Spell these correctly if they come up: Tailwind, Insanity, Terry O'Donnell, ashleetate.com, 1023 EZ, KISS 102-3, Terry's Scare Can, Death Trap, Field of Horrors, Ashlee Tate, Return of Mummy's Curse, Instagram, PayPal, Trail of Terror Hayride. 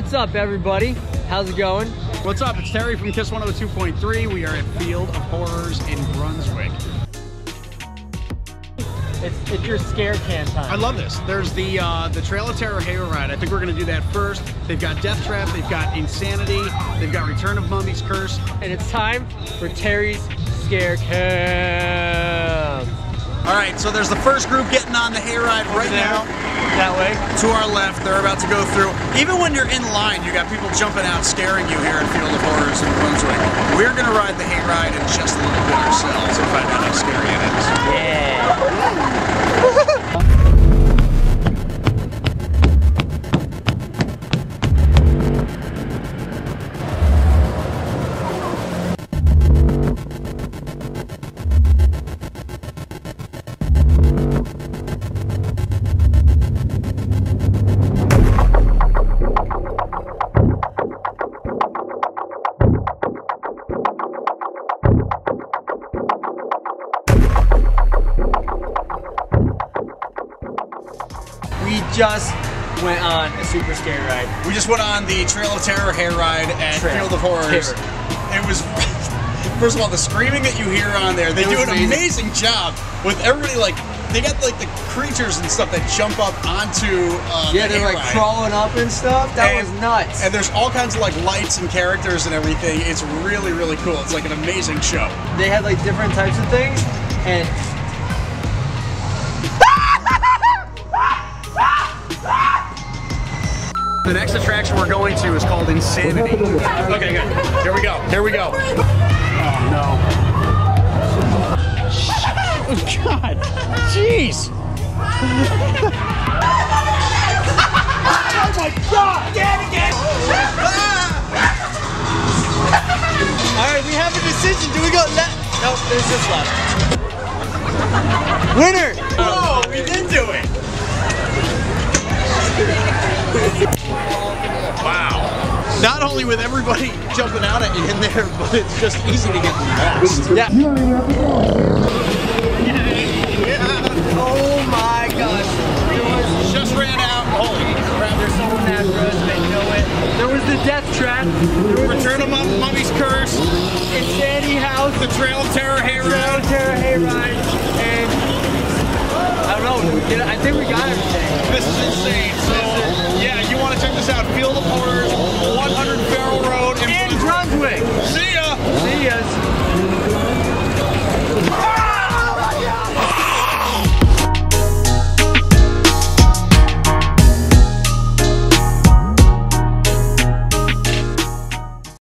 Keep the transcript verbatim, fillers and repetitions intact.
What's up, everybody? How's it going? What's up? It's Terry from Kiss one oh two point three. We are at Field of Horrors in Brunswick. It's, it's your scare can time. I love this. There's the uh, the Trail of Terror Hayride. I think we're going to do that first. They've got Death Trap. They've got Insanity. They've got Return of Mummy's Curse. And it's time for Terry's Scare Can. All right, so there's the first group getting on the hayride right now. That way. To our left. They're about to go through. Even when you're in line, you got people jumping out, scaring you here at Field of Horrors in Brunswick. We're going to ride the hayride in just a little bit ourselves and find out how scary it is. Yeah. Just went on a super scary ride. We just went on the Trail of Terror Hayride at Trail Field of Horrors. Terror. It was, first of all, the screaming that you hear on there, they it do an amazing. amazing job with everybody, like, they got like the creatures and stuff that jump up onto uh, yeah, the they're hayride. Like crawling up and stuff. That and, was nuts. And there's all kinds of like lights and characters and everything. It's really, really cool. It's like an amazing show. They had like different types of things and the next attraction we're going to is called Insanity. Okay, good. Here we go. Here we go. Oh, no. Oh, God. Jeez. Oh, my God. Get it, get it. All right, we have a decision. Do we go left? Nope, there's this left. Winner. Oh, we did do it. Wow. Not only with everybody jumping out at you in there, but it's just easy to get lost. Yeah. Yeah. Oh my gosh. There was, just ran out. Holy crap, there's someone after us. They know it. There was the Death Trap. There was Return of Mummy's Curse. Insanity House. The Trail of Terror Hayride. Trail of Terror Hayride. And I don't know. I think